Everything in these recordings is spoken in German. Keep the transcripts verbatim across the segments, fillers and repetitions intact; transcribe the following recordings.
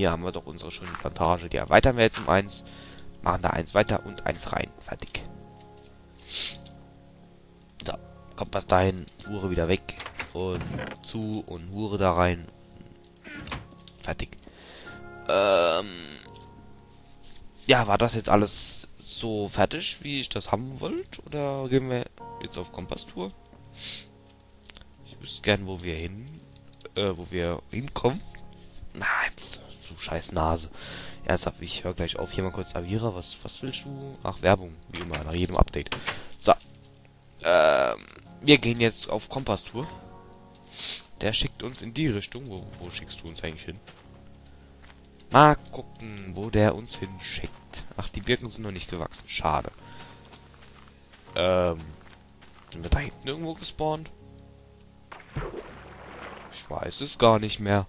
Hier haben wir doch unsere schöne Plantage. Die erweitern wir jetzt um eins. Machen da eins weiter und eins rein. Fertig. So, Kompass dahin. Hure wieder weg. Und zu und Hure da rein. Fertig. Ähm. Ja, war das jetzt alles so fertig, wie ich das haben wollte? Oder gehen wir jetzt auf Kompass-Tour? Ich wüsste gern, wo wir hin. Äh, wo wir hinkommen. Na, jetzt, du scheiß Nase. Ernsthaft, ich höre gleich auf. Hier mal kurz Avira, was, was willst du? Ach, Werbung, wie immer, nach jedem Update. So. Ähm, wir gehen jetzt auf Kompass-Tour. Der schickt uns in die Richtung. Wo, wo schickst du uns eigentlich hin? Mal gucken, wo der uns hinschickt. Ach, die Birken sind noch nicht gewachsen. Schade. Ähm, sind wir da hinten irgendwo gespawnt? Ich weiß es gar nicht mehr.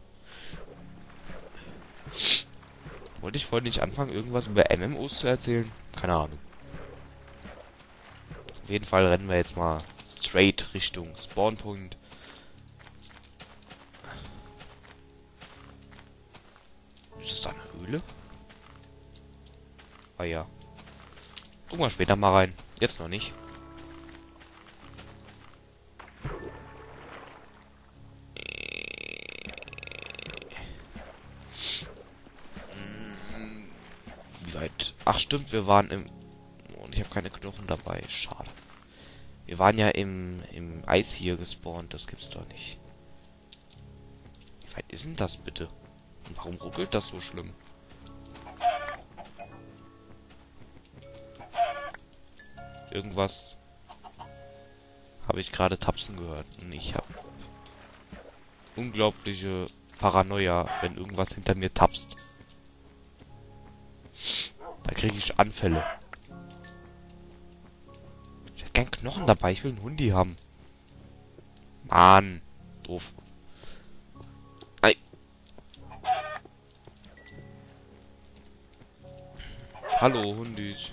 Wollte ich vorhin nicht anfangen, irgendwas über M M Os zu erzählen? Keine Ahnung. Auf jeden Fall rennen wir jetzt mal straight Richtung Spawnpunkt. Ist das da eine Höhle? Ah ja. Gucken wir später mal rein. Jetzt noch nicht. Ach stimmt, wir waren im... Und ich habe keine Knochen dabei. Schade. Wir waren ja im, im Eis hier gespawnt. Das gibt's doch nicht. Wie weit ist denn das bitte? Und warum ruckelt das so schlimm? Irgendwas... habe ich gerade tapsen gehört. Und ich habe... unglaubliche Paranoia, wenn irgendwas hinter mir tapst. Da kriege ich Anfälle. Ich habe keinen Knochen dabei. Ich will einen Hundi haben. Mann. Doof. Ei. Hallo, Hundis.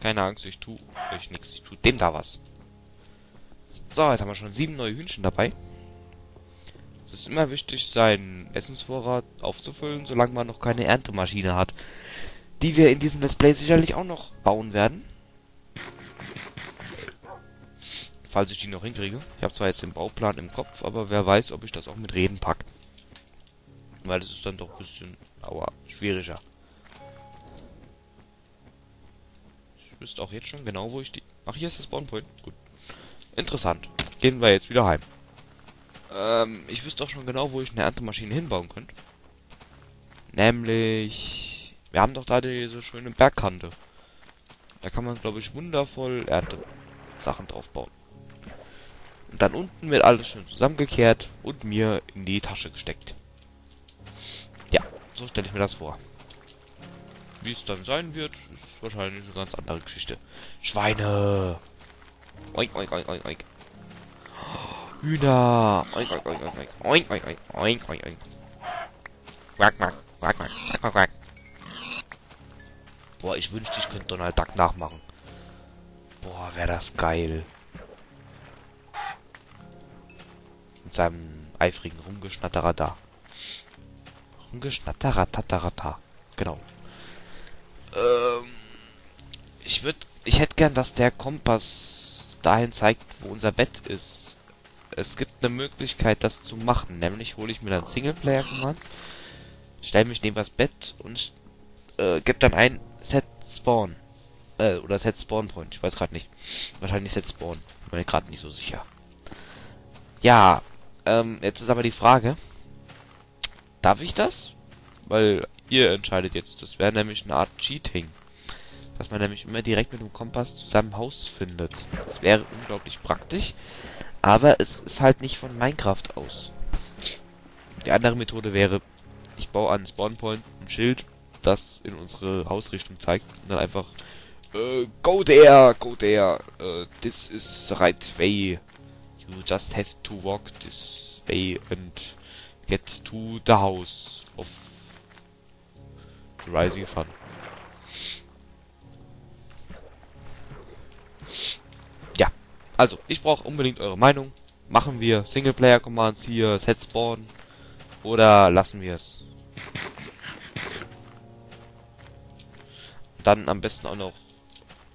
Keine Angst, ich tue euch nichts. Ich tue dem da was. So, jetzt haben wir schon sieben neue Hühnchen dabei. Es ist immer wichtig, seinen Essensvorrat aufzufüllen, solange man noch keine Erntemaschine hat. Die wir in diesem Let's Play sicherlich auch noch bauen werden. Falls ich die noch hinkriege. Ich habe zwar jetzt den Bauplan im Kopf, aber wer weiß, ob ich das auch mit Reden packe. Weil das ist dann doch ein bisschen, aua, schwieriger. Ich wüsste auch jetzt schon genau, wo ich die... Ach, hier ist das Spawnpoint. Gut. Interessant. Gehen wir jetzt wieder heim. Ich wüsste auch schon genau, wo ich eine Erntemaschine hinbauen könnte. Nämlich... Wir haben doch da diese schöne Bergkante. Da kann man, glaube ich, wundervoll Ernte-Sachen drauf bauen. Und dann unten wird alles schön zusammengekehrt und mir in die Tasche gesteckt. Ja, so stelle ich mir das vor. Wie es dann sein wird, ist wahrscheinlich eine ganz andere Geschichte. Schweine! Oink, oink, oink, oink, oink. Hühner! Oink, oink, oink, oink, oink, oink, oink, oink, oink, oink. Quack, quack, quack, quack, quack, quack. Boah, ich wünschte, ich könnte Donald Duck nachmachen. Boah, wäre das geil. Mit seinem eifrigen Rumgeschnatterer da. Rumgeschnatterer, tatarata. Genau. Ähm... Ich würde... Ich hätte gern, dass der Kompass dahin zeigt, wo unser Bett ist. Es gibt eine Möglichkeit, das zu machen. Nämlich hole ich mir dann Singleplayer-Commands, stelle mich neben das Bett und äh, gebe dann ein Set Spawn. Äh, oder Set Spawn Point. Ich weiß gerade nicht. Wahrscheinlich Set Spawn. Ich bin mir gerade nicht so sicher. Ja, ähm, jetzt ist aber die Frage. Darf ich das? Weil ihr entscheidet jetzt. Das wäre nämlich eine Art Cheating. Dass man nämlich immer direkt mit dem Kompass zu seinem Haus findet. Das wäre unglaublich praktisch. Aber es ist halt nicht von Minecraft aus. Die andere Methode wäre, ich baue an Spawnpoint ein Schild, das in unsere Hausrichtung zeigt. Und dann einfach, äh, go there, go there, uh, this is the right way. You just have to walk this way and get to the house of the rising sun. Also, ich brauche unbedingt eure Meinung. Machen wir Singleplayer-Commands hier, Set Spawn? Oder lassen wir es? Dann am besten auch noch,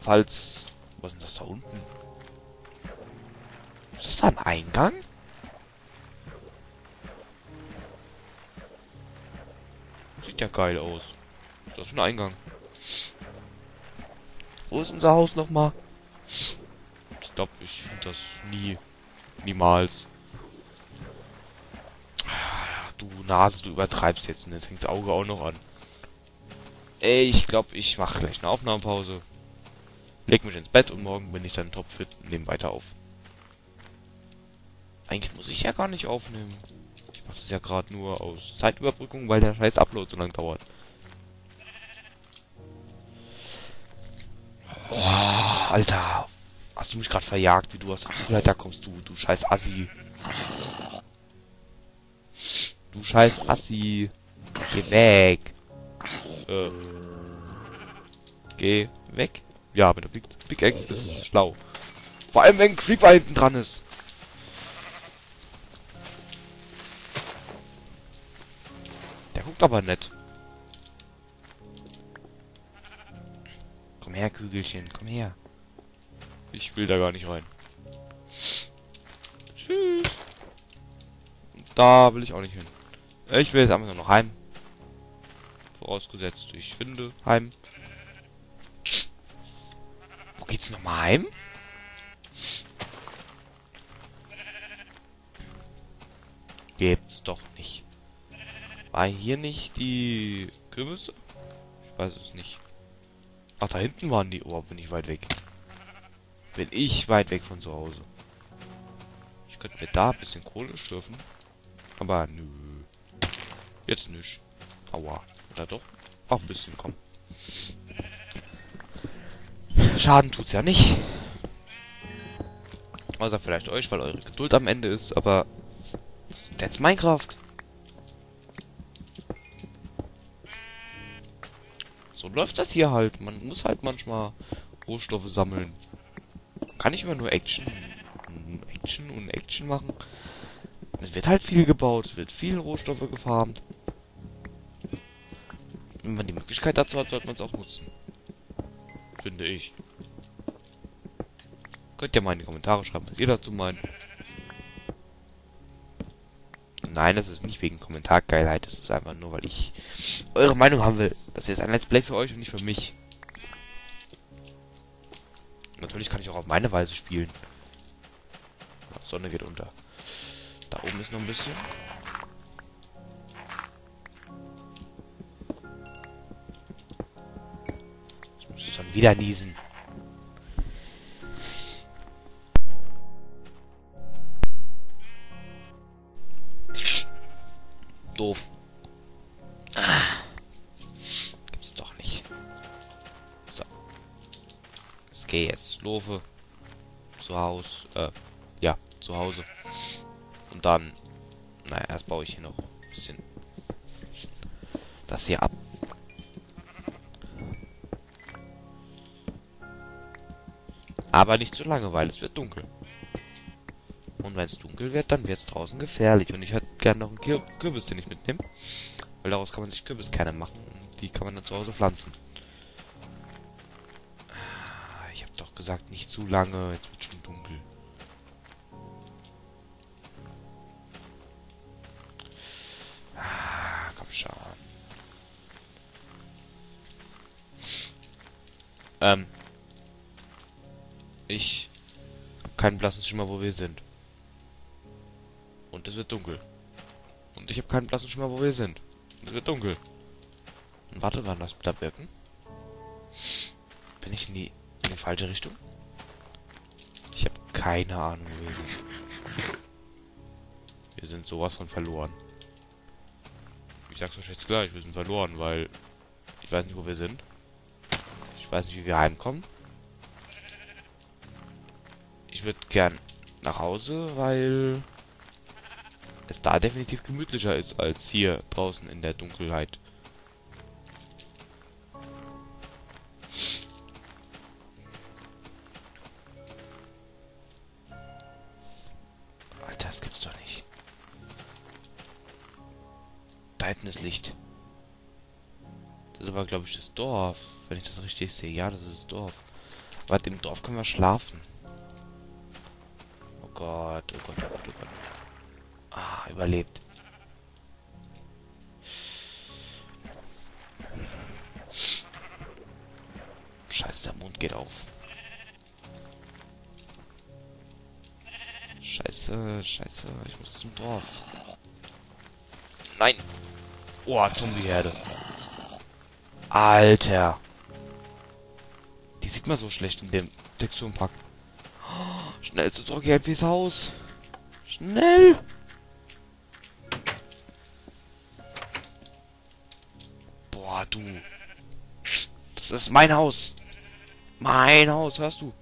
falls... Was ist denn das da unten? Ist das da ein Eingang? Sieht ja geil aus. Ist das ein Eingang? Wo ist unser Haus nochmal? Ich glaube, ich finde das nie... Niemals. Du Nase, du übertreibst jetzt und jetzt fängt das Auge auch noch an. Ey, ich glaube, ich mache gleich eine Aufnahmepause. Leg mich ins Bett und morgen bin ich dann topfit und nehme weiter auf. Eigentlich muss ich ja gar nicht aufnehmen. Ich mache das ja gerade nur aus Zeitüberbrückung, weil der scheiß Upload so lang dauert. Oh, Alter. Hast du mich gerade verjagt, wie du aus dem Leiter kommst, du, du scheiß Assi. Du scheiß Assi. Geh weg. Äh. Geh weg. Ja, mit der Big, Big Axe ist es schlau. Vor allem, wenn ein Creeper hinten dran ist. Der guckt aber nett. Komm her, Kügelchen, komm her. Ich will da gar nicht rein. Tschüss. Und da will ich auch nicht hin. Ich will jetzt einfach noch heim. Vorausgesetzt, ich finde heim. Wo geht's nochmal heim? Gibt's doch nicht. War hier nicht die Kürbisse? Ich weiß es nicht. Ach, da hinten waren die. Oh, bin ich weit weg. Bin ich weit weg von zu Hause. Ich könnte mir da ein bisschen Kohle schürfen. Aber nö. Jetzt nicht. Aua. Oder doch? Auch ein bisschen, komm. Schaden tut's ja nicht. Außer vielleicht euch, weil eure Geduld am Ende ist, aber... That's Minecraft. So läuft das hier halt. Man muss halt manchmal Rohstoffe sammeln. Kann ich immer nur Action, Action und Action machen? Es wird halt viel gebaut, es wird viel Rohstoffe gefarmt. Wenn man die Möglichkeit dazu hat, sollte man es auch nutzen. Finde ich. Könnt ihr mal in die Kommentare schreiben, was ihr dazu meint. Nein, das ist nicht wegen Kommentargeilheit, das ist einfach nur, weil ich eure Meinung haben will. Das ist ein Let's Play für euch und nicht für mich. Natürlich kann ich auch auf meine Weise spielen. Die Sonne geht unter. Da oben ist noch ein bisschen. Ich muss schon wieder niesen. Doof. Ah. Gibt's doch nicht. So. Es geht jetzt. Laufe zu Hause, äh, ja, zu Hause. Und dann, naja, erst baue ich hier noch ein bisschen das hier ab. Aber nicht zu lange, weil es wird dunkel. Und wenn es dunkel wird, dann wird es draußen gefährlich. Und ich hätte gerne noch einen Kir Kürbis, den ich mitnehme. Weil daraus kann man sich Kürbiskerne machen. Die kann man dann zu Hause pflanzen. Gesagt, nicht zu lange, jetzt wird schon dunkel. Ah, komm schon. Ähm. Ich hab keinen blassen Schimmer, wo wir sind. Und es wird dunkel. Und ich habe keinen blassen Schimmer, wo wir sind. Und es wird dunkel. Und warte, waren das da Birken? Bin ich in die... in die falsche Richtung? Ich habe keine Ahnung, wo wir sind. Wir sind sowas von verloren. Ich sag's euch jetzt gleich, wir sind verloren, weil ich weiß nicht, wo wir sind. Ich weiß nicht, wie wir heimkommen. Ich würde gern nach Hause, weil es da definitiv gemütlicher ist als hier draußen in der Dunkelheit. Das ist aber, glaube ich, das Dorf. Wenn ich das richtig sehe. Ja, das ist das Dorf. Aber im Dorf können wir schlafen. Oh Gott, oh Gott, oh Gott, oh Gott. Ah, überlebt. Scheiße, der Mond geht auf. Scheiße, scheiße. Ich muss zum Dorf. Nein. Oh, Zombieherde. Alter. Die sieht man so schlecht in dem Texturenpack. Oh, schnell zu DroggiLPs Haus. Schnell. Boah, du. Das ist mein Haus. Mein Haus, hörst du?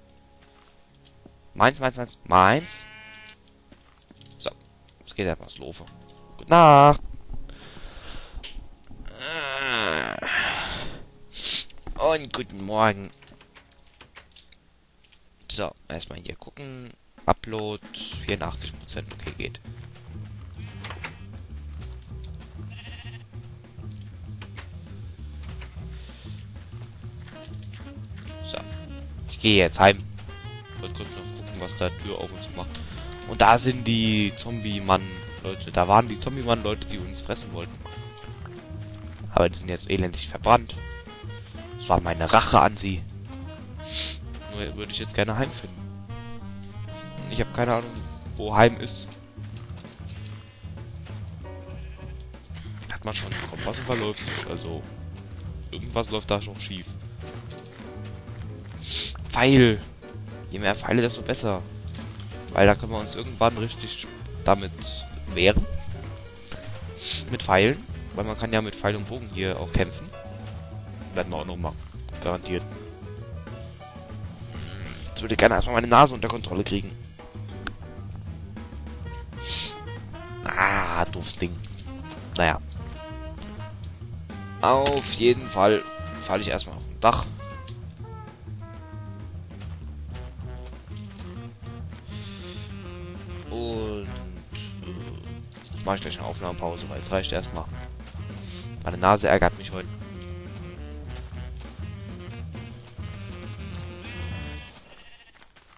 Meins, meins, meins. Meins. So. Jetzt geht einfach ins Lofe. Gute Nacht. Und guten Morgen. So, erstmal hier gucken. Upload. vierundachtzig Prozent. Okay, geht. So. Ich gehe jetzt heim. Ich wollte kurz noch gucken, was da Tür auf uns macht. Und da sind die Zombie-Mann-Leute. Da waren die Zombie-Mann-Leute, die uns fressen wollten. Aber die sind jetzt elendig verbrannt. Das war meine Rache an sie. Nur würde ich jetzt gerne heimfinden. Ich habe keine Ahnung, wo Heim ist. Hat man schon Kompass und verläuft sich. Also, irgendwas läuft da schon schief. Pfeil. Je mehr Pfeile, desto besser. Weil da können wir uns irgendwann richtig damit wehren. Mit Pfeilen. Weil man kann ja mit Pfeil und Bogen hier auch kämpfen. Werden wir auch noch mal. Garantiert. Jetzt würde ich gerne erstmal meine Nase unter Kontrolle kriegen. Ah, doofes Ding. Naja. Auf jeden Fall falle ich erstmal auf dem Dach. Und äh, mache ich gleich eine Aufnahmepause, weil es reicht erstmal. Meine Nase ärgert mich heute.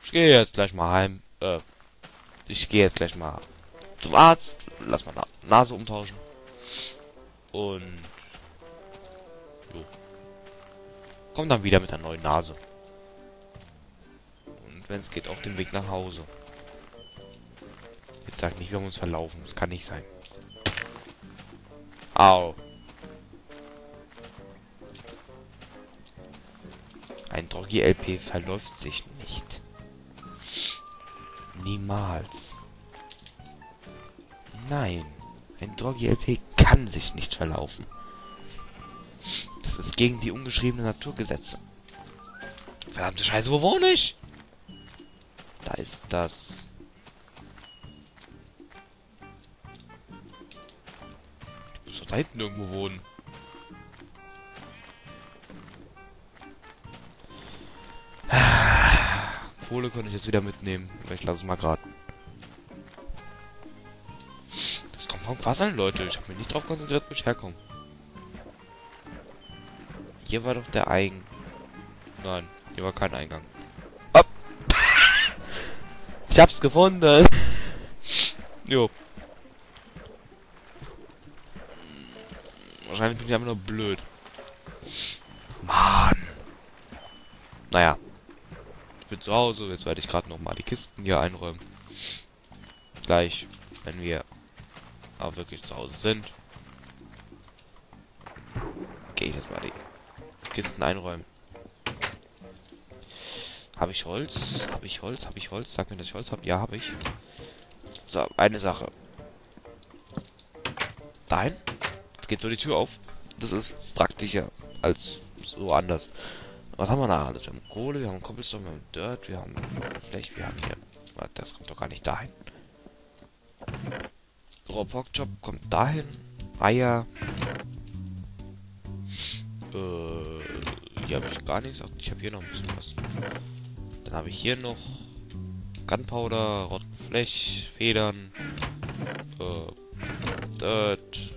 Ich gehe jetzt gleich mal heim. Äh, ich gehe jetzt gleich mal zum Arzt. Lass mal Nase umtauschen. Und jo. Komm dann wieder mit einer neuen Nase. Und wenn es geht, auf den Weg nach Hause. Jetzt sag nicht, wir haben uns verlaufen. Das kann nicht sein. Au. Ein DroggiLP verläuft sich nicht. Niemals. Nein. Ein DroggiLP kann sich nicht verlaufen. Das ist gegen die ungeschriebenen Naturgesetze. Verdammte Scheiße, wo wohne ich? Da ist das. Ich muss doch da hinten irgendwo wohnen. Kohle könnte ich jetzt wieder mitnehmen. Aber ich lasse es mal gerade. Das kommt vom Quasseln, Leute. Ich habe mich nicht drauf konzentriert, wo ich herkomme. Hier war doch der Eingang. Nein, hier war kein Eingang. Oh. Ich hab's gefunden. Jo. Wahrscheinlich bin ich einfach nur blöd. Mann. Naja. Ich bin zu Hause, jetzt werde ich gerade nochmal die Kisten hier einräumen. Gleich, wenn wir auch wirklich zu Hause sind. Gehe ich jetzt mal die Kisten einräumen. Habe ich Holz? Habe ich Holz? Habe ich Holz? Sag mir, dass ich Holz habe. Ja, habe ich. So, eine Sache. Dahin? Jetzt geht so die Tür auf. Das ist praktischer als so anders. Was haben wir da? Also wir haben Kohle, wir haben Koppelstoff, wir haben Dirt, wir haben Fläche, wir haben hier... Das kommt doch gar nicht dahin. Rohrpockjob kommt dahin. Eier. Äh, hier habe ich gar nichts. Ich habe hier noch ein bisschen was. Dann habe ich hier noch Gunpowder, Rottenfläche, Federn, äh, Dirt,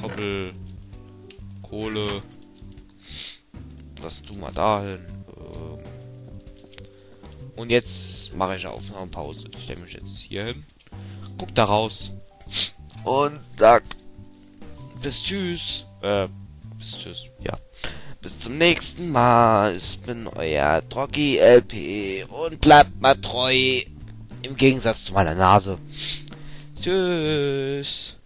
Koppel, Kohle, das tun wir dahin. Ähm und jetzt mache ich eine Aufnahmepause. Ich stelle mich jetzt hier hin. Guck da raus. Und sag bis tschüss. Äh, bis tschüss. Ja. Bis zum nächsten Mal. Ich bin euer DroggiLP und bleibt mal treu. Im Gegensatz zu meiner Nase. Tschüss.